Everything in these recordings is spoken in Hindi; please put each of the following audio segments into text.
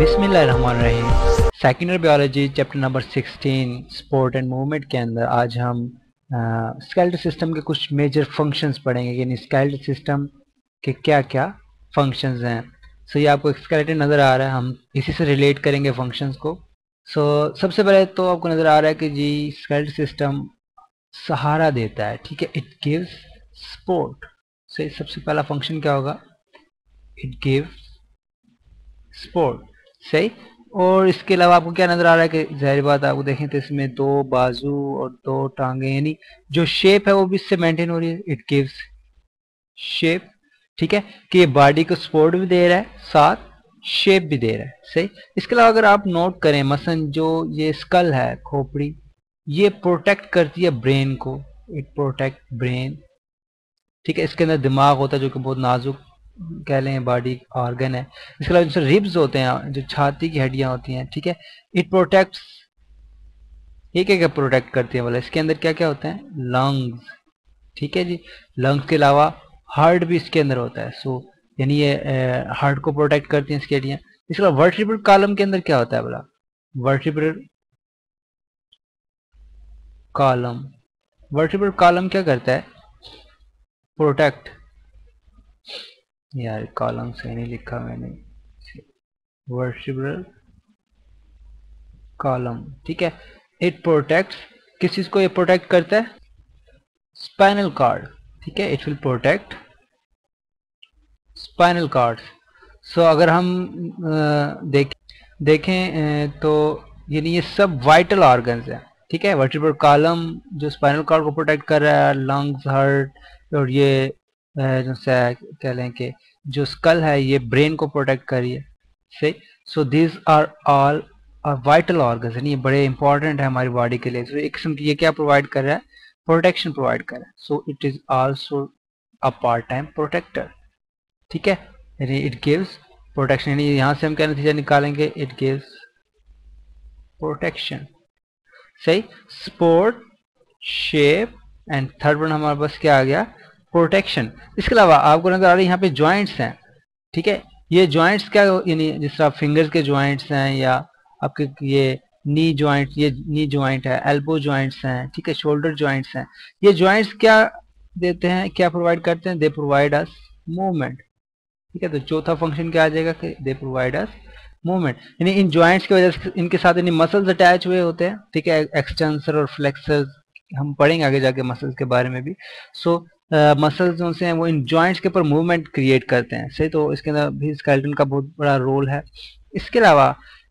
बिस्मिल्लाहिर्रहमानिर्रहीम। सेकेंडर biology chapter number 16 support and movement के अंदर आज हम स्केलेटल सिस्टम के कुछ मेजर फंक्शंस पढ़ेंगे, यानी स्केलेटल सिस्टम के क्या क्या फंक्शंस हैं। सो ये आपको एक स्केलेटन नज़र आ रहा है, हम इसी से रिलेट करेंगे फंक्शंस को। सबसे पहले तो आपको नज़र आ रहा है कि जी स्केलेटल सिस्टम सहारा देता है, ठीक है, इट गिव्स सपोर्ट। सो सबसे पहला फंक्शन क्या होगा, इट गिव्स सपोर्ट, सही। और इसके अलावा आपको क्या नज़र आ रहा है कि जाहिर बात आपको देखें तो इसमें दो बाजू और दो टांगे, यानी जो शेप है वो भी इससे मेंटेन हो रही है, इट गिव्स शेप, ठीक है, कि ये बॉडी को सपोर्ट भी दे रहा है साथ शेप भी दे रहा है, सही। इसके अलावा अगर आप नोट करें मसलन जो ये स्कल है, खोपड़ी, ये प्रोटेक्ट करती है ब्रेन को, इट प्रोटेक्ट ब्रेन, ठीक है। इसके अंदर दिमाग होता है जो कि बहुत नाजुक कह लें बॉडी ऑर्गन है। इसके अलावा जो रिब्स होते हैं, जो छाती की हड्डियां होती हैं, ठीक है, इट प्रोटेक्ट्स, ये क्या प्रोटेक्ट करती है बोला, इसके अंदर क्या क्या होते हैं, लंग्स, ठीक है जी। लंग्स के अलावा हार्ट भी इसके अंदर होता है, सो यानी ये हार्ट को प्रोटेक्ट करती हैं इसकी हड्डियाँ। इसके अलावा वर्टिब्रल कॉलम के अंदर क्या होता है बोला, वर्टिब्रल कॉलम, वर्टिब्रल कॉलम क्या करता है, प्रोटेक्ट, यार कॉलम सही नहीं लिखा मैंने, वर्टिब्रल कॉलम, ठीक है, इट प्रोटेक्ट्स, किस चीज को ये प्रोटेक्ट करता है, स्पाइनल कॉर्ड, ठीक है, it will protect spinal cord. So अगर हम देखें तो यानी ये सब वाइटल ऑर्गन्स हैं, ठीक है। वर्टिब्रल कॉलम जो स्पाइनल कॉर्ड को प्रोटेक्ट कर रहा है, लंग्स, हार्ट, और ये जो कह लें कि जो स्कल है ये ब्रेन को प्रोटेक्ट करिए, सही। So this are all are vital organs, यानी ये बड़े इंपॉर्टेंट है हमारी बॉडी के लिए। सो एक किस्म की ये क्या प्रोवाइड कर रहा है, प्रोटेक्शन प्रोवाइड कर रहा है। So it is also a part time protector, ठीक है, यानी इट गिव्स प्रोटेक्शन, यानी यहाँ से हम क्या नतीजा निकालेंगे, इट गिव्स प्रोटेक्शन, सही। Support, shape and third one हमारे पास क्या आ गया, प्रोटेक्शन। इसके अलावा आपको नजर आ रहा है यहाँ पे जॉइंट्स हैं, ठीक है, ये जॉइंट्स क्या, यानी जिस तरह फिंगर्स के जॉइंट्स हैं या आपके ये नी जॉइंट है, एल्बो जॉइंट्स हैं, ठीक है, शोल्डर जॉइंट्स हैं, ये जॉइंट्स क्या देते हैं, क्या प्रोवाइड करते हैं, दे प्रोवाइड अस मूवमेंट, ठीक है। तो चौथा फंक्शन क्या आ जाएगा कि दे प्रोवाइड अस मूवमेंट, यानी इन जॉइंट्स की वजह से इनके साथ यानी मसल्स अटैच हुए होते हैं, ठीक है, एक्सटेंसर और फ्लेक्सर, हम पढ़ेंगे आगे जाके मसल्स के बारे में भी। सो मसल्स जो से हैं वो इन जॉइंट्स के ऊपर मूवमेंट क्रिएट करते हैं, सही। तो इसके अंदर भी स्केलेटन का बहुत बड़ा रोल है। इसके अलावा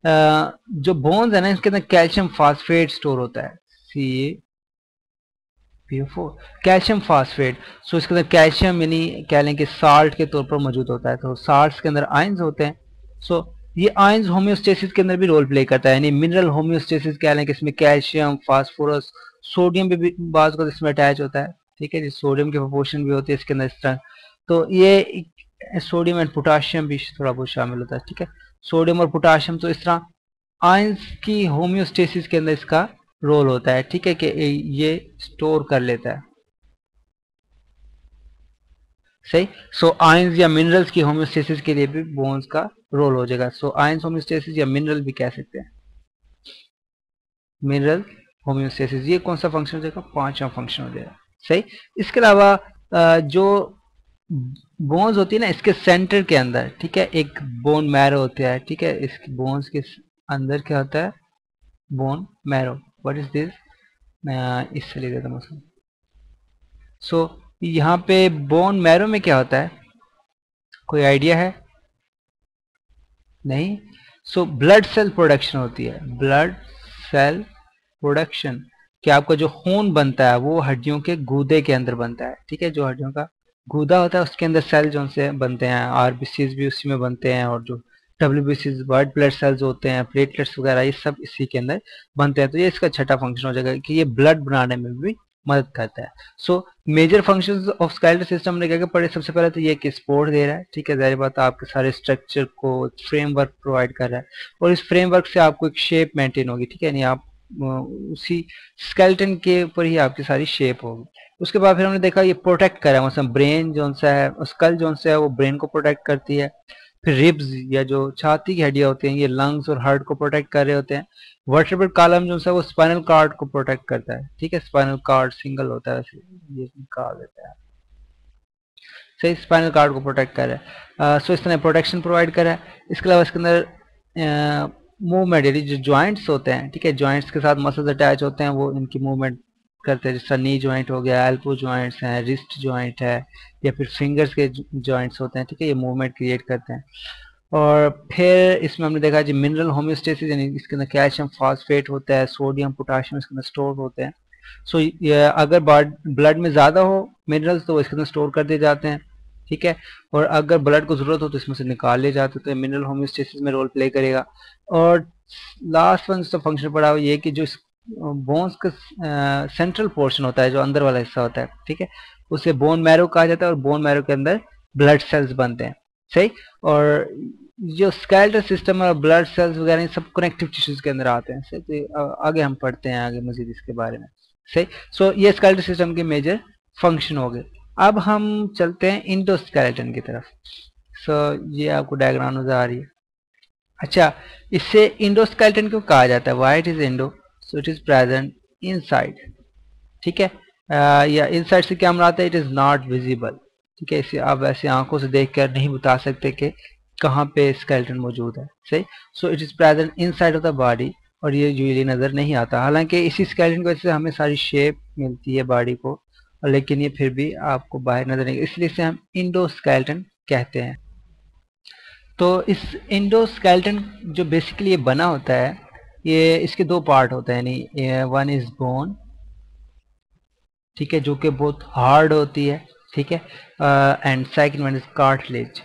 जो बोन्स है ना, इसके अंदर कैल्शियम फास्फेट स्टोर होता है, CaPO4, कैल्शियम फास्फेट। सो इसके अंदर कैल्शियम यानी कह लें कि साल्ट के तौर पर मौजूद होता है, तो साल्ट के अंदर आयंस होते हैं। सो ये आयंस होम्योस्टेसिस के अंदर भी रोल प्ले करता है, यानी मिनरल होम्योस्टेसिस कह लें कि इसमें कैल्शियम, फास्फोरस, सोडियम भी बाज को इसमें अटैच होता है, ठीक है जी। सोडियम के प्रोपोर्शन भी होते हैं इसके अंदर इस तरह, तो ये सोडियम एंड पोटाशियम भी थोड़ा बहुत शामिल होता है, ठीक है, सोडियम और पोटाशियम। तो इस तरह आयंस की होम्योस्टेसिस के अंदर इसका रोल होता है, ठीक है, कि ये स्टोर कर लेता है, सही। सो आयंस या मिनरल्स की होम्योस्टेसिस के लिए भी बोन्स का रोल हो जाएगा। सो आयंस होम्योस्टेसिस या मिनरल भी कह सकते हैं, मिनरल होम्योस्टेसिस, ये कौन सा फंक्शन हो जाएगा, पांचवा फंक्शन हो जाएगा, सही। इसके अलावा जो बोन्स होती है ना, इसके सेंटर के अंदर, ठीक है, एक बोन मैरो होता है, ठीक है, इसके बोन्स के अंदर क्या होता है, bone marrow, what is this, मैं इससे ले लेता हूँ। सो यहाँ पे बोन मैरो में क्या होता है, कोई आइडिया है, नहीं। सो ब्लड सेल प्रोडक्शन होती है, ब्लड सेल प्रोडक्शन, कि आपका जो खून बनता है वो हड्डियों के गूदे के अंदर बनता है, ठीक है, जो हड्डियों का गूदा होता है उसके अंदर सेल जो से बनते हैं, RBCs भी उसी में बनते हैं, और जो WBCs वाइट ब्लड सेल्स होते हैं, प्लेटलेट्स वगैरह, ये सब इसी के अंदर बनते हैं। तो ये इसका छठा फंक्शन हो जाएगा कि ये ब्लड बनाने में भी मदद करता है। So major functions of skeletal system हमने क्या क्या पढ़े, सबसे पहले तो ये कि सपोर्ट दे रहा है, ठीक है, जाहिर बात आपके सारे स्ट्रक्चर को फ्रेमवर्क प्रोवाइड कर रहा है, और इस फ्रेमवर्क से आपको एक शेप मेंटेन होगी, ठीक है, यानी आप उसी स्केलेटन के ऊपर ही आपकी सारी शेप होगी। उसके बाद फिर हमने देखा ये प्रोटेक्ट करा है, मतलब ब्रेन जो सा है, स्कल जो सा है वो ब्रेन को प्रोटेक्ट करती है। फिर रिब्स या जो छाती की हड्डियां होती हैं ये लंग्स और हार्ट को प्रोटेक्ट कर रहे होते हैं। वर्टेब्रल कॉलम जो है वो स्पाइनल कॉर्ड को प्रोटेक्ट करता है, ठीक है। स्पाइनल कॉर्ड सिंगल होता है, ये निकाल देता है, सही, स्पाइनल कॉर्ड को प्रोटेक्ट कर रहा है। सो इस तरह प्रोटेक्शन प्रोवाइड कर रहा है। इसके अलावा इसके अंदर मूवमेंट यानी जो जॉइंट्स होते हैं, ठीक है, जॉइंट्स के साथ मसल्स अटैच होते हैं, वो इनकी मूवमेंट करते हैं। जैसा नी जॉइंट हो गया, एल्बो जॉइंट्स हैं, रिस्ट जॉइंट है, या फिर फिंगर्स के जॉइंट्स होते हैं, ठीक है, ये मूवमेंट क्रिएट करते हैं। और फिर इसमें हमने देखा जी मिनरल होम्योस्टेसिस, यानी इसके अंदर कैल्शियम फॉस्फेट होता है, सोडियम पोटाशियम इसके अंदर स्टोर होते हैं। सो अगर ब्लड में ज़्यादा हो मिनरल्स तो वो इसके अंदर स्टोर कर दिए जाते हैं, ठीक है, और अगर ब्लड को ज़रूरत हो तो इसमें से निकाल ले जाते, तो मिनरल होम्योस्टेसिस में रोल प्ले करेगा। और लास्ट वन जो फंक्शन पड़ा हुआ ये कि जो बोन्स का सेंट्रल पोर्शन होता है, जो अंदर वाला हिस्सा होता है, ठीक है, उसे बोन मैरो कहा जाता है, और बोन मैरो के अंदर ब्लड सेल्स बनते हैं, सही। और जो स्केलेटल सिस्टम और ब्लड सेल्स वगैरह सब कनेक्टिव टिश्यूज के अंदर आते हैं, सही। तो आगे हम पढ़ते हैं आगे मजीद इसके बारे में, सही। सो ये स्केलेटल सिस्टम के मेजर फंक्शन हो गए। अब हम चलते हैं इंडोस्केलेटन की तरफ। सो ये आपको डायग्राम नजर आ रही है। अच्छा, इससे इंडोस्केलेटन क्यों कहा जाता है? Why it is endo, so it is present inside, ठीक है, या इनसाइड से क्या हम आता है, इट इज नॉट विजिबल, ठीक है, इसे आप ऐसे आंखों से देखकर नहीं बता सकते कि कहाँ पे स्केलेटन मौजूद है, सही। So it is present inside of the body, और ये यूजुअली नजर नहीं आता। हालांकि इसी स्केलेटन की वजह से हमें सारी शेप मिलती है बॉडी को, लेकिन ये फिर भी आपको बाहर नजर नहीं, इसलिए इसे हम इंडोस्केलेटन कहते हैं। तो इस इंडोस्केलेटन जो बेसिकली ये बना होता है, ये इसके दो पार्ट होते हैं, यानी वन इज बोन, ठीक है, जो कि बहुत हार्ड होती है, ठीक है, and second one is cartilage,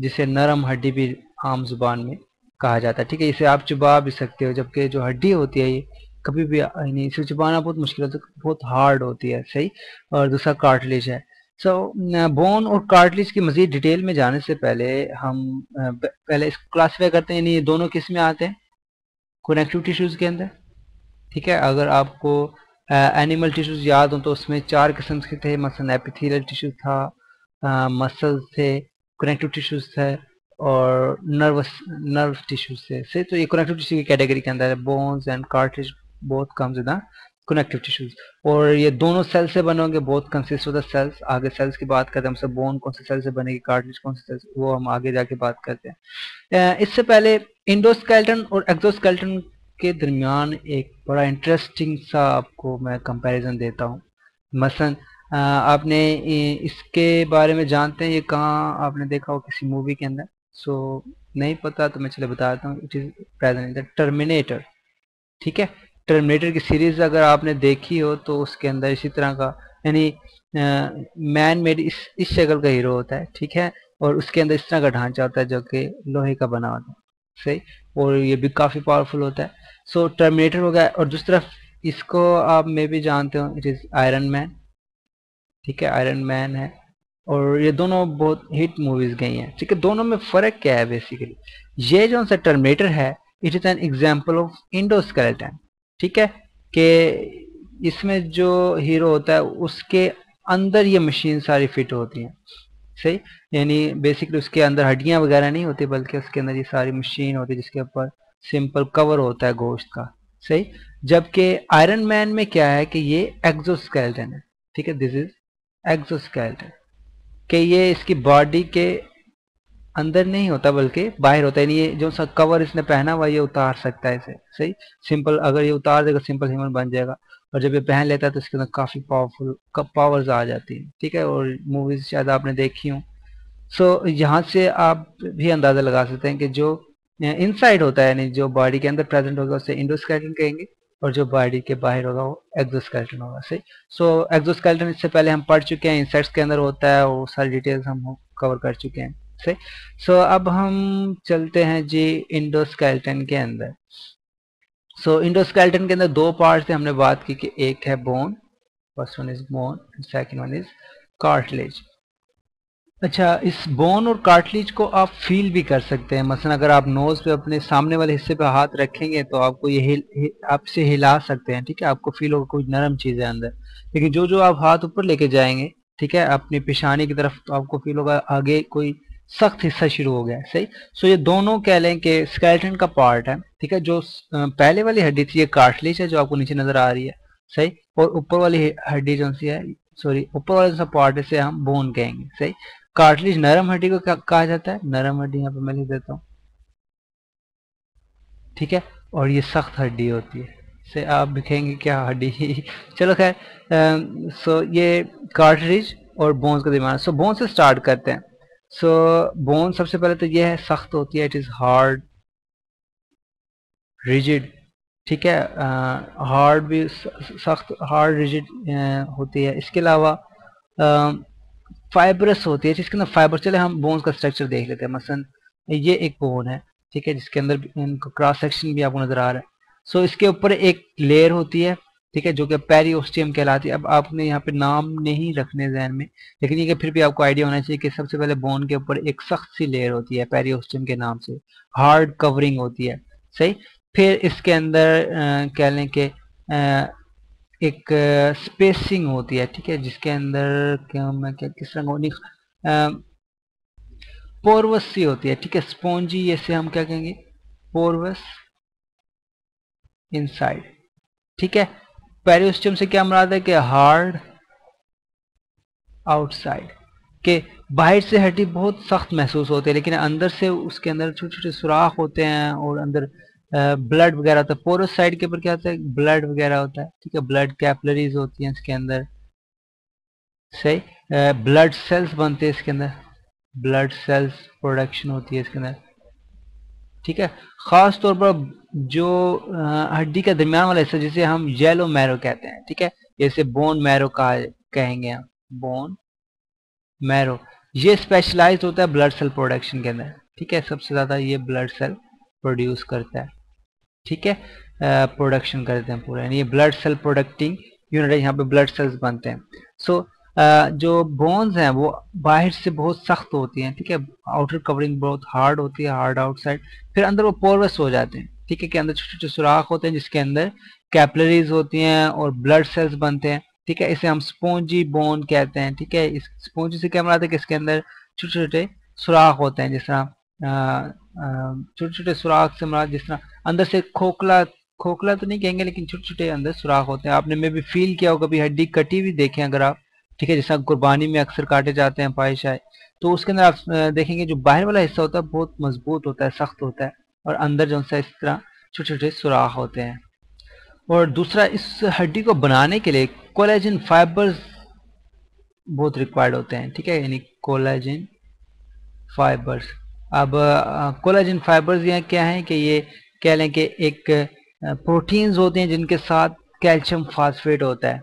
जिसे नरम हड्डी भी आम जुबान में कहा जाता है, ठीक है, इसे आप चुबा भी सकते हो, जबकि जो हड्डी होती है ये कभी भी नहीं, इसे चुबाना बहुत मुश्किल होता है, बहुत हार्ड होती है, सही। और दूसरा कार्टिलेज है। सो बोन और कार्टिलेज की मजीद डिटेल में जाने से पहले हम पहले इसको क्लासीफाई करते हैं, यानी ये दोनों किस में आते हैं, कनेक्टिव टिश्यूज़ के अंदर, ठीक है। अगर आपको एनिमल टिश्यूज़ याद हो तो उसमें 4 किस्म के थे, मसलन एपिथेलियल टिश्यू था, मसल्स थे, कनेक्टिव टिश्यूज़ थे, और नर्व टिश्यूज़ थे, सही। तो ये कनेक्टिव टिश्यू की कैटेगरी के अंदर है, बोन्स एंड कार्टिलेज बहुत कम ज़्यादा कनेक्टिव टिश्यूज, और ये दोनों सेल से बने होंगे, बहुत कंसिस्ट होता है सेल्स। आगे सेल्स की बात करते हैं, हमसे बोन कौन से सेल से बनेगी, कार्टिलेज कौन से सेल, वो हम आगे जाके बात करते हैं। इससे पहले इंडोस्केलेटन और एक्सोस्केलेटन के दरमियान एक बड़ा इंटरेस्टिंग सा आपको मैं कंपैरिजन देता हूँ। मसलन आपने इसके बारे में जानते हैं, ये कहाँ आपने देखा हो किसी मूवी के अंदर, सो नहीं पता तो मैं चले बताता हूँ, it is present in terminator, ठीक है। टर्मिनेटर की सीरीज अगर आपने देखी हो तो उसके अंदर इसी तरह का, यानी मैन मेड इस शक्ल का हीरो होता है, ठीक है, और उसके अंदर इस तरह का ढांचा होता है जो कि लोहे का बना होता है, सही, और ये भी काफ़ी पावरफुल होता है। सो टर्मिनेटर हो गया, और दूसरी तरफ इसको आप मे भी जानते हो, इट इज़ आयरन मैन, ठीक है, आयरन मैन है, और ये दोनों बहुत हिट मूवीज़ गई हैं, ठीक है। दोनों में फ़र्क क्या है बेसिकली, ये जो सा टर्मिनेटर है it is an example of endoskeleton, ठीक है, कि इसमें जो हीरो होता है उसके अंदर ये मशीन सारी फिट होती हैं, सही, यानी बेसिकली उसके अंदर हड्डियां वगैरह नहीं होती, बल्कि उसके अंदर ये सारी मशीन होती है जिसके ऊपर सिंपल कवर होता है गोश्त का, सही। जबकि आयरन मैन में क्या है कि ये एक्सोस्केलेटन है, ठीक है, दिस इज एक्सोस्केलेटन, कि ये इसकी बॉडी के अंदर नहीं होता बल्कि बाहर होता है, यानी ये जो सा कवर इसने पहना हुआ ये उतार सकता है इसे, सही, सिंपल, अगर ये उतार देगा सिंपल ह्यूमन बन जाएगा, और जब ये पहन लेता है तो इसके अंदर काफ़ी पावरफुल पावर्स आ जाती है, ठीक है, और मूवीज़ शायद आपने देखी हों। सो यहाँ से आप भी अंदाज़ा लगा सकते हैं कि जो इनसाइड होता है, यानी जो बॉडी के अंदर प्रेजेंट होगा उसे इंडोस्केलेटन कहेंगे, और जो बॉडी के बाहर होगा वो एक्सोस्केलेटन होगा, सही। सो एक्सोस्केलेटन इससे पहले हम पढ़ चुके हैं, इंसाइड्स के अंदर होता है, और सारी डिटेल्स हम कवर कर चुके हैं, सही। सो अब हम चलते हैं जी इंडोस्केलेटन के अंदर। सो इंडोस्केलेटन के अंदर दो पार्ट से हमने बात की कि एक है bone, first one is bone and second one is cartilage. अच्छा, इस बोन और कार्टिलेज को आप फील भी कर सकते हैं, मसलन अगर आप नोज पे अपने सामने वाले हिस्से पे हाथ रखेंगे तो आपको ये आपसे हिला सकते हैं, ठीक है, आपको फील होगा कोई नरम चीज़ है अंदर, लेकिन जो जो आप हाथ ऊपर लेके जाएंगे, ठीक है, अपनी पेशानी की तरफ, तो आपको फील होगा आगे कोई सख्त हिस्सा शुरू हो गया है, सही। सो ये दोनों कह लें कि स्केलेटन का पार्ट है, ठीक है। जो पहले वाली हड्डी थी ये कार्टिलेज है जो आपको नीचे नजर आ रही है, सही। और ऊपर वाली हड्डी जो सी है, सॉरी ऊपर वाला जो पार्ट है इसे हम बोन कहेंगे, सही। कार्टिलेज नरम हड्डी को कहा जाता है, नरम हड्डी यहाँ पे मैं लिख देता हूँ, ठीक है। और ये सख्त हड्डी होती है, से आप लिखेंगे क्या हड्डी, चलो खैर। सो ये कार्टिलेज और बोन्स का दिमाग। सो बोन से स्टार्ट करते हैं। सो बोन सबसे पहले तो ये है, सख्त होती है, इट इज हार्ड, रिजिड, ठीक है। हार्ड भी सख्त, हार्ड रिजिड होती है। इसके अलावा फाइबरस होती है, जिसके अंदर फाइबर। चले हम बोन्स का स्ट्रक्चर देख लेते हैं। मसलन ये एक बोन है, ठीक है, जिसके अंदर इनको क्रॉस सेक्शन भी आपको नजर आ रहा है। सो इसके ऊपर एक लेयर होती है, ठीक है, जो कि पेरिओस्टियम कहलाती है। अब आपने यहाँ पे नाम नहीं रखने जहन में, लेकिन ये कि फिर भी आपको आइडिया होना चाहिए कि सबसे पहले बोन के ऊपर एक सख्त सी लेयर होती है पेरिओस्टियम के नाम से, हार्ड कवरिंग होती है, सही। फिर इसके अंदर कह लें कि एक स्पेसिंग होती है, ठीक है, जिसके अंदर क्या मैं क्या किस तरह पोरवस सी होती है, ठीक है, स्पॉन्जी, इसे हम क्या कहेंगे, पोरवस इनसाइड, ठीक है। पेरिओस्टियम से क्या मुराद है कि हार्ड आउटसाइड, के बाहर से हड्डी बहुत सख्त महसूस होती है, लेकिन अंदर से उसके अंदर छोटे छोटे सुराख होते हैं और अंदर ब्लड वगैरह होता है। पोरस साइड के ऊपर क्या होता है, ब्लड वगैरह होता है, ठीक है। ब्लड कैपिलरीज होती हैं इसके अंदर, सही। ब्लड सेल्स बनते हैं इसके अंदर, ब्लड सेल्स प्रोडक्शन होती है इसके अंदर, ठीक है। खास तौर पर जो हड्डी का दरमियान वाला हिस्सा जिसे हम येलो मैरो कहते हैं, ठीक है, जैसे बोन मैरो कहेंगे हम, बोन मैरो, ये स्पेशलाइज्ड होता है ब्लड सेल प्रोडक्शन के अंदर, ठीक है। सबसे ज़्यादा ये ब्लड सेल प्रोड्यूस करता है, ठीक है, प्रोडक्शन करते हैं पूरा, यानी ये ब्लड सेल प्रोडक्टिंग यूनिट है, यहाँ पे ब्लड सेल्स बनते हैं। सो जो बोन्स हैं वो बाहर से बहुत सख्त होती हैं, ठीक है, आउटर कवरिंग बहुत हार्ड होती है, हार्ड आउटसाइड। फिर अंदर वो पोरस हो जाते हैं, ठीक है, कि अंदर छोटे छोटे सुराख होते हैं जिसके अंदर कैपिलरीज होती हैं और ब्लड सेल्स बनते हैं, ठीक है। इसे हम स्पॉन्जी बोन कहते हैं, ठीक है। इस स्पॉन्जी से क्या मतलब है कि इसके अंदर छोटे छोटे सुराख होते हैं, जिस तरह छोटे छोटे सुराख से मतलब जिस तरह अंदर से खोखला, खोखला तो नहीं कहेंगे लेकिन छोटे छोटे अंदर सुराख होते हैं। आपने मे भी फील किया हो कभी हड्डी कटी हुई देखें अगर आप, ठीक है, जैसा कुर्बानी में अक्सर काटे जाते हैं पाए शाए, तो उसके अंदर आप देखेंगे जो बाहर वाला हिस्सा होता है बहुत मजबूत होता है, सख्त होता है, और अंदर जो सा इस तरह छोटे छोटे सुराख होते हैं। और दूसरा, इस हड्डी को बनाने के लिए कोलेजन फाइबर्स बहुत रिक्वायर्ड होते हैं, ठीक है, यानी कोलेजन फाइबर्स। अब कोलेजन फाइबर्स यहाँ क्या है कि ये कह लें कि एक प्रोटीन्स होते हैं जिनके साथ कैल्शियम फास्फेट होता है।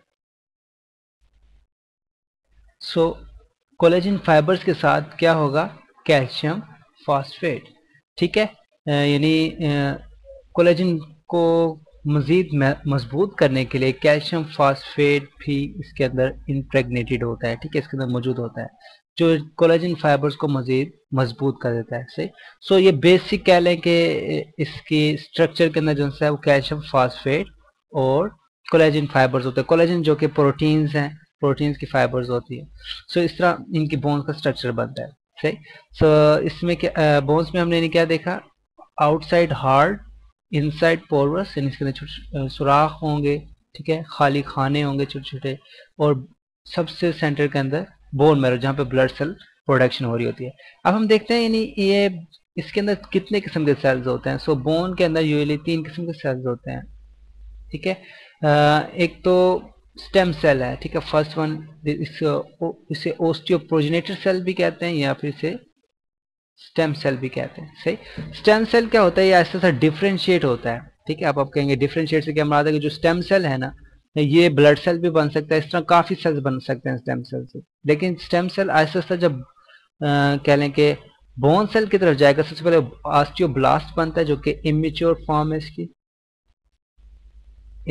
सो कोलेजन फाइबर्स के साथ क्या होगा, कैल्शियम फास्फेट, ठीक है, यानी कोलेजन को मज़ीद मजबूत करने के लिए कैल्शियम फास्फेट भी इसके अंदर इंप्रेग्नेटेड होता है, ठीक है, इसके अंदर मौजूद होता है जो कोलेजन फाइबर्स को मज़ीद मजबूत कर देता है, सही। सो ये बेसिक कह लें कि इसकी स्ट्रक्चर के अंदर जो है वो कैल्शियम फास्फेट और कोलेजन फाइबर्स होते हैं। कोलेजन जो कि प्रोटीन्स हैं, प्रोटीन्स की फाइबर्स होती है। सो इस तरह इनकी बोन्स का स्ट्रक्चर बनता है, सही। सो इसमें क्या बोन्स में हमने क्या देखा, आउटसाइड हार्ड, इनसाइड पोरस, यानी इसके अंदर छोटे सुराख होंगे, ठीक है, खाली खाने होंगे छोटे छोटे, और सबसे सेंटर के अंदर बोन मैरो जहाँ पे ब्लड सेल प्रोडक्शन हो रही होती है। अब हम देखते हैं यानी ये इसके अंदर कितने किस्म के सेल्स होते हैं। सो बोन के अंदर यूजुअली 3 किस्म के सेल्स होते हैं, ठीक है। एक तो स्टेम सेल है, ठीक है, फर्स्ट वन, इसे ओस्टियोप्रोजेनेटर सेल भी कहते हैं या फिर इसे स्टेम सेल भी कहते हैं, सही। स्टेम सेल क्या होता है, ये ऐसा सा डिफ्रेंशिएट होता है, ठीक है। आप कहेंगे डिफ्रेंशिएट से क्या मतलब है कि जो स्टेम सेल है ना ये ब्लड सेल भी बन सकता है, इस तरह काफ़ी सेल्स बन सकते हैं स्टेम सेल से। लेकिन स्टेम सेल ऐसा सा जब कह लें कि बोन सेल की तरफ जाएगा, सबसे पहले ऑस्टियोब्लास्ट बनता है जो कि इमेच्योर फॉर्म है इसकी,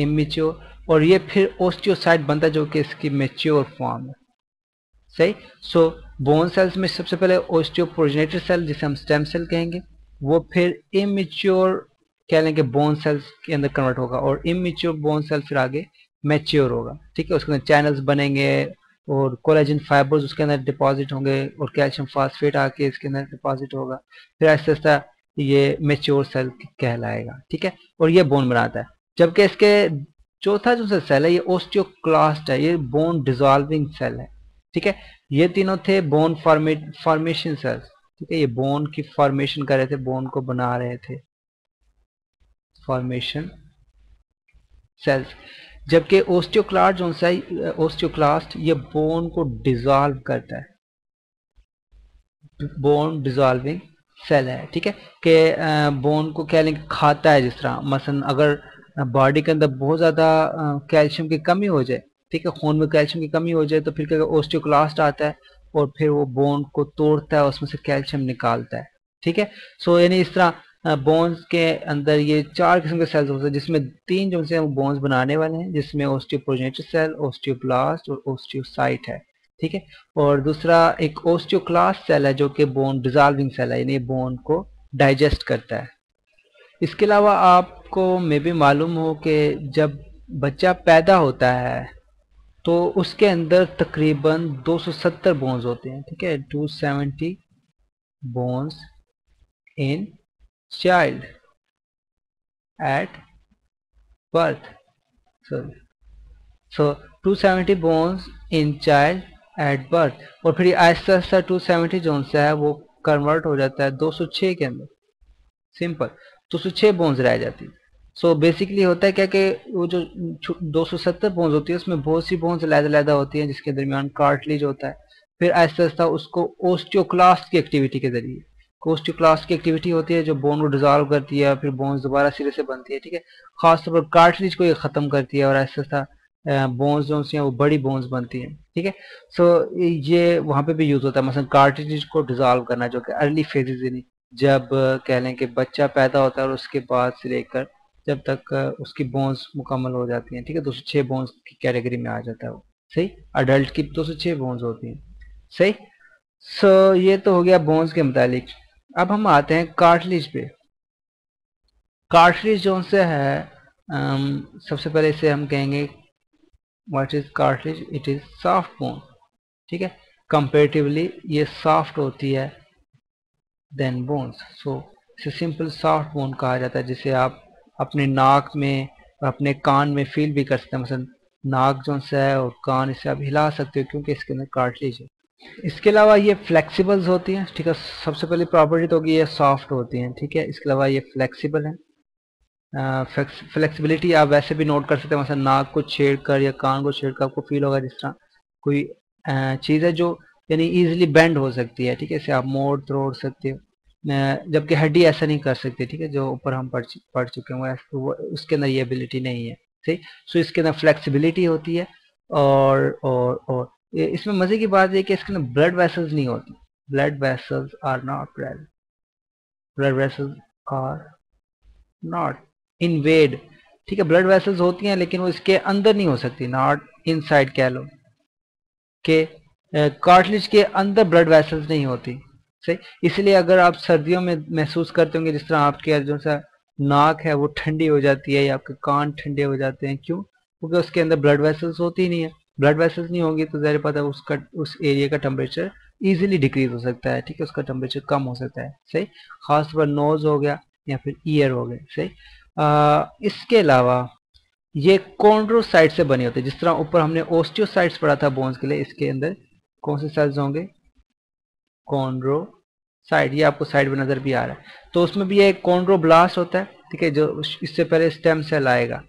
इमेच्योर, और ये फिर ओस्टियोसाइट बनता है जो कि इसकी मेच्योर फॉर्म है, सही। सो बोन सेल्स में सबसे पहले ओस्टियोप्रोजेनेटर सेल जिसे हम स्टेम सेल कहेंगे, वो फिर इमेच्योर कह लेंगे बोन सेल्स के अंदर कन्वर्ट होगा, और इमेच्योर बोन सेल फिर आगे मैच्योर होगा, ठीक है। उसके अंदर चैनल्स बनेंगे, और कोलेजन फाइबर्स उसके अंदर डिपॉजिट होंगे और कैल्शियम फास्फेट आके इसके अंदर डिपॉजिट होगा, फिर आहिस्ता आहिस्ता ये मेच्योर सेल कहलाएगा। ठीक है, और ये बोन बनाता है। जबकि इसके चौथा जो सेल है ये ओस्टियोक्लास्ट है, ये बोन डिसॉल्विंग सेल है। ठीक है, ये तीनों थे बोन फॉर्मेशन सेल्स। ठीक है, ये बोन की फॉर्मेशन कर रहे थे, बोन को बना रहे थे फॉर्मेशन सेल्स। जबकि ओस्टियोक्लास्ट जो सा ओस्टियोक्लास्ट ये बोन को डिसॉल्व करता है, बोन डिसॉल्विंग सेल है। ठीक है, कि बोन को क्या लेंगे खाता है, जिस तरह मसलन अगर बॉडी के अंदर बहुत ज़्यादा कैल्शियम की कमी हो जाए, ठीक है, खून में कैल्शियम की कमी हो जाए, तो फिर क्या ओस्टियोक्लास्ट आता है और फिर वो बोन को तोड़ता है, उसमें से कैल्शियम निकालता है। ठीक है, सो यानी इस तरह बोन्स के अंदर ये चार किस्म के सेल्स होते हैं, जिसमें तीन जो से हम बोन्स बनाने वाले हैं, जिसमें ओस्टियोप्रोजेनेटर सेल, ओस्टियोब्लास्ट और ओस्टियोसाइट है। ठीक है, और दूसरा एक ओस्टियोक्लास्ट सेल है जो कि बोन डिसॉल्विंग सेल है, यानी बोन को डाइजेस्ट करता है। इसके अलावा आपको मे भी मालूम हो कि जब बच्चा पैदा होता है तो उसके अंदर तकरीबन 270 बोन्स होते हैं। ठीक है, 270 bones in child at birth, sorry, so 270 bones in child at birth, और फिर आहिस्ता आहिस्ता 270 जो है वो कन्वर्ट हो जाता है 206 के अंदर, सिंपल 206 बोन्स रह जाती है। सो बेसिकली होता है क्या कि वो जो 270 बोन्स होती है उसमें बहुत सी बोन्स अलग-अलग होती हैं, जिसके दरमियान कार्टिलेज होता है। फिर आहिस्ता आहिस्ता उसको ओस्टियोक्लास्ट की एक्टिविटी के जरिए, ओस्टियोक्लास्ट की एक्टिविटी होती है जो बोन को डिसॉल्व करती है, फिर बोन्स दोबारा सिरे से बनती है। ठीक है, खासतौर पर कार्टिलेज को ये खत्म करती है और आहिस्ता आहिस्ता बोन्स जो हैं वो बड़ी बोन्स बनती हैं। ठीक है, सो ये वहाँ पे भी यूज होता है, मसलन कार्टिलेज को डिसॉल्व करना, जो कि अर्ली फेजेज यानी जब कह लें कि बच्चा पैदा होता है और उसके बाद से लेकर जब तक उसकी बोन्स मुकम्मल हो जाती हैं। ठीक है, 206 बोन्स की कैटेगरी में आ जाता है वो, सही। अडल्ट की 206 बोन्स होती हैं, सही। सो ये तो हो गया बोन्स के मुतालिक। अब हम आते हैं कार्टिलेज पे। कार्टिलेज जो से है सबसे पहले इसे हम कहेंगे What is cartilage? It is soft bone. ठीक है, comparatively ये soft होती है than bones, so इसे simple soft bone कहा जाता है, जिसे आप अपने नाक में अपने कान में फील भी कर सकते हैं। मसलन नाक जो है और कान इसे आप हिला सकते हो क्योंकि इसके अंदर कार्टिलेज है। इसके अलावा ये फ्लेक्सिबल्स होती हैं। ठीक है, सबसे पहली प्रॉपर्टी तो होगी ये सॉफ्ट होती हैं। ठीक है, इसके अलावा ये फ्लेक्सिबल है। फ्लेक्सिबिलिटी आप वैसे भी नोट कर सकते हैं, मतलब नाक को छेड़कर या कान को छेड़कर आपको फील होगा, जिस तरह कोई चीज़ है जो यानी ईजिली बेंड हो सकती है। ठीक है, इसे आप मोड़ तोड़ सकते हो, जबकि हड्डी ऐसा नहीं कर सकती। ठीक है, जो ऊपर हम पढ़ चुके हैं उसके अंदर ये एबिलिटी नहीं है, ठीक। सो इसके अंदर फ्लेक्सिबिलिटी होती है और इसमें मजे की बात यह कि इसके अंदर ब्लड वेसल्स नहीं होती। Blood vessels are not present, blood vessels are not invade. ठीक है, ब्लड वेसल्स होती हैं लेकिन वो इसके अंदर नहीं हो सकती, नॉट इनसाइड कह लो के कार्टिलेज के अंदर ब्लड वेसल्स नहीं होती, सही। इसलिए अगर आप सर्दियों में महसूस करते होंगे जिस तरह आपके जो सा नाक है वो ठंडी हो जाती है या आपके कान ठंडे हो जाते हैं, क्यों? क्योंकि उसके अंदर ब्लड वेसल्स होती नहीं है। ब्लड वेसल्स नहीं होगी तो ज़ाहिर पता है उसका उस एरिया का टेम्परेचर ईजिली डिक्रीज हो सकता है। ठीक है, उसका टेम्परेचर कम हो सकता है, सही। खासतौर पर नोज हो गया या फिर ईयर हो गए, सही। इसके अलावा ये कोंड्रोसाइट से बने होते हैं। जिस तरह ऊपर हमने ओस्टियोसाइट्स पढ़ा था बोन्स के लिए, इसके अंदर कौन से सेल्स होंगे? कोंड्रोसाइट। ये आपको साइड में नजर भी आ रहा है। तो उसमें भी ये कोंड्रोब्लास्ट होता है, ठीक है, जो इससे पहले स्टेम सेल आएगा।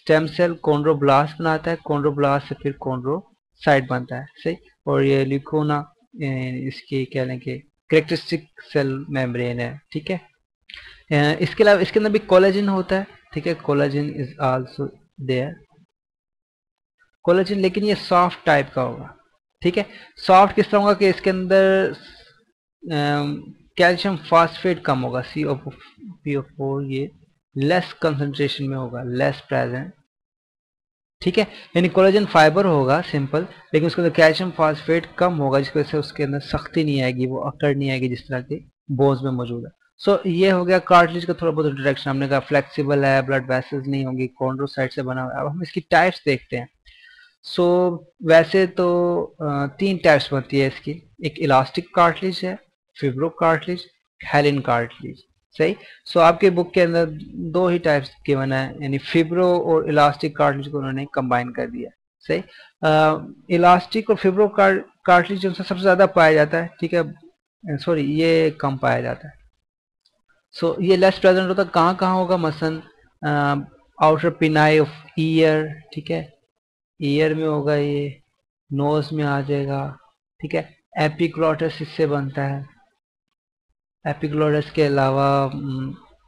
स्टेम सेल कोंड्रोब्लास्ट बनाता है, कोंड्रोब्लास्ट से फिर कोंड्रोसाइट बनता है, सही। और ये ल्यूकोना इसकी कह लें कि कैरेक्टरिस्टिक सेल मेम्ब्रेन है, ठीक है। इसके अलावा इसके अंदर भी कोलेजन होता है, ठीक है, collagen is also there. Collagen लेकिन ये सॉफ्ट टाइप का होगा, ठीक है। सॉफ्ट किस तरह होगा कि इसके अंदर कैल्शियम फास्फेट कम होगा, CaPO4 ये लेस कंसंट्रेशन में होगा, लेस प्रेजेंट, ठीक है। यानी कोलेजन फाइबर होगा सिंपल, लेकिन उसके अंदर कैल्शियम फास्फेट कम होगा, जिसकी वजह से उसके अंदर सख्ती नहीं आएगी, वो अकड़ नहीं आएगी जिस तरह के बोन्स में मौजूद है। सो ये हो गया कार्टिलेज का थोड़ा बहुत इंट्रोडक्शन। हमने कहा फ्लेक्सिबल है, ब्लड वेसल्स नहीं होंगी, कोंड्रोसाइट से बना हुआ है। अब हम इसकी टाइप्स देखते हैं। वैसे तो 3 टाइप्स बनती है इसकी, एक इलास्टिक कार्टिलेज है, फिब्रो कार्टिलेज, हेलिन कार्टिलेज, सही। आपके बुक के अंदर 2 ही टाइप्स के बना है, यानी फिब्रो और इलास्टिक कार्टिलेज को उन्होंने कंबाइन कर दिया, सही। इलास्टिक और फिब्रो कार्टिलेज जो सबसे ज़्यादा पाया जाता है, ठीक है, सॉरी ये कम पाया जाता है। ये लेस प्रेजेंट होता है। कहाँ होगा? मसलन आउटर पिनाई ऑफ ईयर, ठीक है, ईयर में होगा, ये नोज में आ जाएगा, ठीक है। एपिग्लॉटिस इससे बनता है। एपिग्लॉटिस के अलावा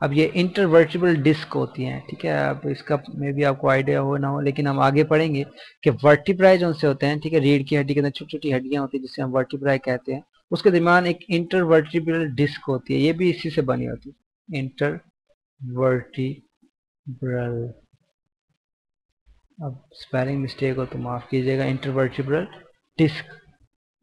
अब ये इंटरवर्टिब्रल डिस्क होती हैं, ठीक है। अब इसका मे भी आपको आइडिया हो ना हो, लेकिन हम आगे पढ़ेंगे कि वर्टिब्राई जो उनसे होते हैं, ठीक है, रीढ़ की हड्डी के अंदर छोटी छोटी हड्डियाँ होती है जिसे हम वर्टिब्राई कहते हैं, उसके दरमियान एक इंटरवर्टिब्रल डिस्क होती है, ये भी इसी से बनी होती है, इंटरवर्टिब्रल। अब स्पेलिंग मिस्टेक हो तो माफ कीजिएगा, इंटरवर्टिब्रल डिस्क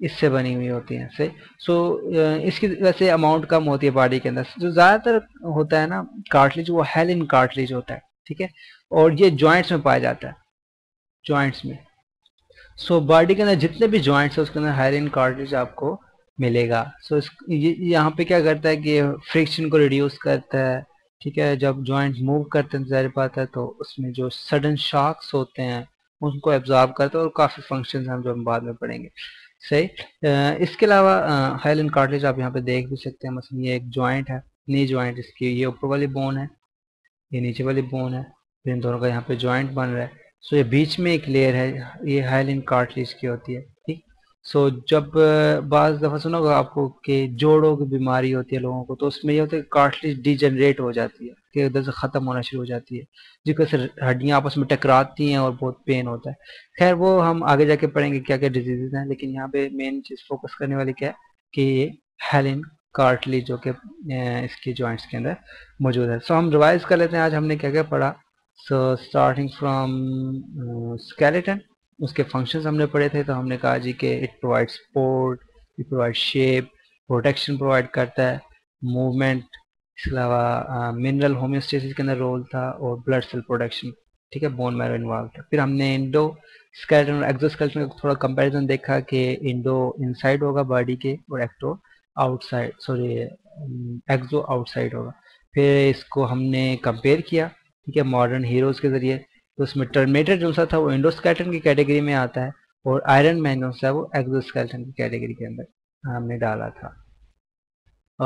इससे बनी हुई होती है, सही। इसकी वैसे अमाउंट कम होती है बॉडी के अंदर। जो ज़्यादातर होता है ना कार्टिलेज, वो हेलिन कार्टिलेज होता है, ठीक है, और ये जॉइंट्स में पाया जाता है, जॉइंट्स में। बॉडी के अंदर जितने भी जॉइंट्स हैं उसके अंदर हेलिन कार्टिलेज आपको मिलेगा। यहाँ पे क्या करता है कि फ्रिक्शन को रिड्यूस करता है, ठीक है। जब जॉइंट्स मूव करते हैं ज़ाहिर बात है तो उसमें जो सडन शॉक्स होते हैं उनको एब्जॉर्ब करता है, और काफ़ी फंक्शंस हम जो बाद में पढ़ेंगे, सही। इसके अलावा हाइलन कार्टिलेज आप यहाँ पे देख भी सकते हैं। मसलन ये एक जॉइंट है, नी जॉइंट, इसकी ये ऊपर वाली बोन है, ये नीचे वाली बोन है, फिर इन दोनों का यहाँ पे जॉइंट बन रहा है। ये बीच में एक लेयर है, ये हाइलन कार्टिलेज की होती है, ठीक। जब बाज़ दफ़ा सुना होगा आपको कि जोड़ों की बीमारी होती है लोगों को, तो उसमें यह होता है कि कार्टिलेज डिजनरेट हो जाती है, कि उधर से ख़त्म होना शुरू हो जाती है, जिससे हड्डियाँ आपस में टकराती हैं और बहुत पेन होता है। खैर वो हम आगे जाके पढ़ेंगे क्या क्या डिजीज़ हैं, लेकिन यहाँ पे मेन चीज़ फोकस करने वाली क्या है कि ये हेलिन कार्टिलेज जो कि इसके जॉइंट्स के अंदर मौजूद है। हम रिवाइज़ कर लेते हैं आज हमने क्या क्या पढ़ा। स्टार्टिंग फ्राम स्केलेटन, उसके फंक्शंस हमने पढ़े थे, तो हमने कहा जी कि it provide support, it provide shape, protection provide करता है, मूवमेंट, इसके अलावा मिनरल होम्योस्टेसिस के अंदर रोल था, और ब्लड सेल प्रोडक्शन, ठीक है, बोन मैरो इन्वॉल्व था। फिर हमने इंडो स्केलेटन और एक्सोस्केलेटन का थोड़ा कंपैरिजन देखा कि इंडो इनसाइड होगा बॉडी के और ecto outside, sorry exo outside होगा। फिर इसको हमने कंपेयर किया, ठीक है, मॉडर्न हीरोज़ के ज़रिए। तो उसमें टर्मिनेटर जो सा था वो इंडोस्केलेटन की कैटेगरी में आता है, और आयरन मैन जो सा वो एक्सोस्केलेटन की कैटेगरी के अंदर हमने डाला था।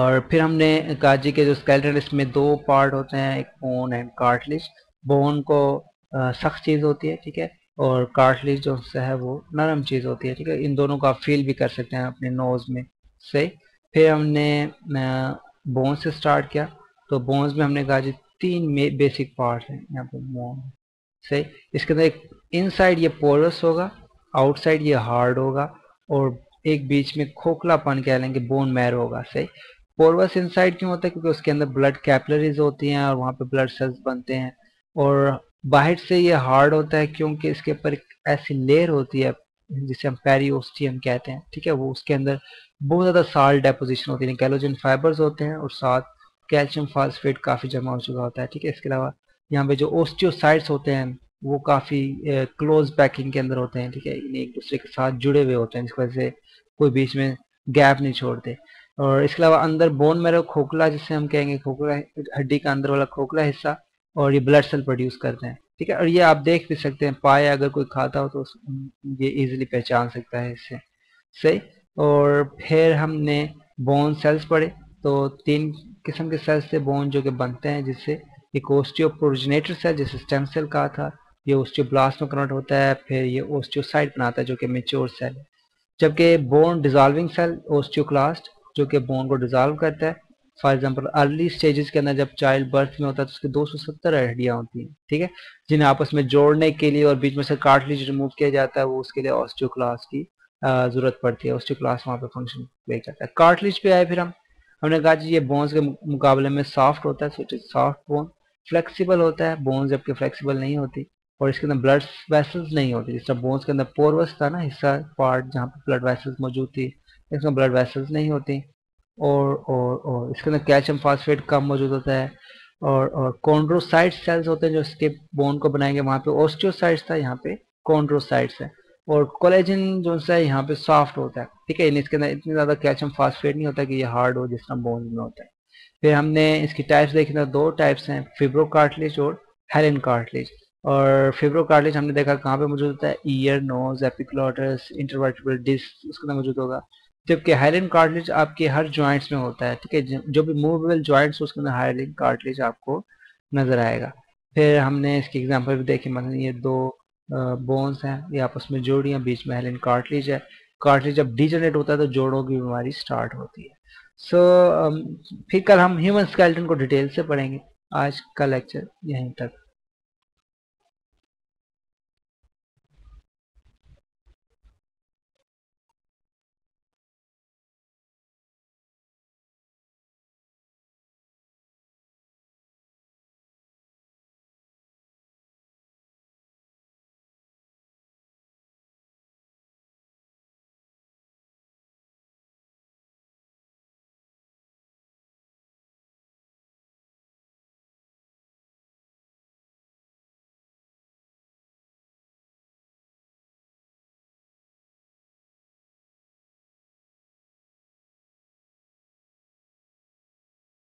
और फिर हमने कहा जी के जो स्केलेटन, इसमें 2 पार्ट होते हैं, एक बोन एंड कार्टिलेज। बोन को सख्त चीज़ होती है, ठीक है, और कार्टिलेज जो सा है वो नरम चीज़ होती है, ठीक है। इन दोनों का फील भी कर सकते हैं अपने नोज़ में, सही। फिर हमने बोन से स्टार्ट किया, तो बोन्स में हमने कहा जी 3 में बेसिक पार्ट हैं यहाँ पर बोन, सही। इसके अंदर एक इनसाइड ये पोरस होगा, आउटसाइड ये हार्ड होगा, और एक बीच में खोखलापन कह लेंगे बोन मैरो होगा, सही। पोरस इनसाइड क्यों होता है? क्योंकि उसके अंदर ब्लड कैपिलरीज होती हैं और वहाँ पे ब्लड सेल्स बनते हैं, और बाहर से ये हार्ड होता है क्योंकि इसके ऊपर एक ऐसी लेयर होती है जिसे हम पेरिओस्टियम कहते हैं, ठीक है, वो उसके अंदर बहुत ज़्यादा साल्ट डेपोजिशन होती है, कैलोजन फाइबर्स होते हैं, और साथ कैल्शियम फास्फेट काफ़ी जमा हो चुका होता है, ठीक है। इसके अलावा यहाँ पे जो ओस्टियोसाइट्स होते हैं वो काफ़ी क्लोज पैकिंग के अंदर होते हैं, ठीक है, एक दूसरे के साथ जुड़े हुए होते हैं, जिस वजह से कोई बीच में गैप नहीं छोड़ते। और इसके अलावा अंदर बोन मैरो खोखला, जिसे हम कहेंगे खोखला हड्डी का अंदर वाला खोखला हिस्सा, और ये ब्लड सेल प्रोड्यूस करते हैं, ठीक है। और ये आप देख भी सकते हैं, पाया अगर कोई खाता हो तो ये ईजिली पहचान सकता है इससे, सही। और फिर हमने बोन सेल्स पढ़े, तो 3 किस्म के सेल्स से बोन जो कि बनते हैं, जिससे एक ओस्टियोपोरोजेनेटर सेल जिसे स्टेम सेल कहा था, ये ओस्टियोब्लास्ट में कन्वर्ट होता है, फिर ये ओस्टियोसाइट बनाता है जो कि मेच्योर सेल है, जबकि बोन डिजॉल्विंग सेल ओस्टियोक्लास्ट जो कि बोन को डिजॉल्व करता है। फॉर एग्जांपल अर्ली स्टेजेस के अंदर जब चाइल्ड बर्थ में होता है तो उसकी 270 हड्डियाँ होती हैं, ठीक है, जिन्हें आपस में जोड़ने के लिए और बीच में से कार्टिलेज रिमूव किया जाता है, वो उसके लिए ऑस्टियोक्लास्ट की ज़रूरत पड़ती है। ऑस्टियोक्लास्ट वहाँ पर फंक्शन प्ले करता है। कार्टिलेज पे आए फिर हमने कहा जी ये बोन्स के मुकाबले में सॉफ्ट होता है, so it is soft bone. Flexible होता है बोन्स, जबकि फ्लेक्सिबल नहीं होती, और इसके अंदर ब्लड वेसल्स नहीं होती। जिस तरह बोन्स के अंदर पोरस था ना हिस्सा पार्ट जहाँ पे ब्लड वेसल्स मौजूद थी, इसमें ब्लड वेसल्स नहीं होती, और इसके अंदर कैल्शियम फास्फेट कम मौजूद होता है, और कोंड्रोसाइट सेल्स होते हैं जो इसके बोन को बनाएंगे। वहाँ पे ओस्टियोसाइट्स था, यहाँ पे कॉन्ड्रोसाइट्स है। और कोलेजन जो है यहाँ पे सॉफ्ट होता है, ठीक है, इसके अंदर इतनी ज़्यादा कैल्शियम फास्फेट नहीं होता कि ये हार्ड हो जिस तरह बोन्स में होता है। फिर हमने इसकी टाइप्स देखी ना, दो टाइप्स हैं, फिब्रो कार्टिलेज और हेलन कार्टिलेज। और फिब्रो कार्टिलेज हमने देखा कहाँ पे मौजूद होता है, ear, nose, epiglottis, intervertebral disc, उसके अंदर मौजूद होगा। जबकि हेलन कार्टिलेज आपके हर जॉइंट्स में होता है, ठीक है, जो भी मूवेबल जॉइंट्स उसके अंदर हेलन कार्टिलेज आपको नजर आएगा। फिर हमने इसकी एग्जाम्पल भी देखी, मतलब ये दो बोन्स हैं, ये आपस में जोड़ी हैं, बीच में हेलन कार्टिलेज है। कार्टिलेज जब डिजनरेट होता है तो जोड़ों की बीमारी स्टार्ट होती है। सो फिर कल हम ह्यूमन स्केलेटन को डिटेल से पढ़ेंगे। आज का लेक्चर यहीं तक।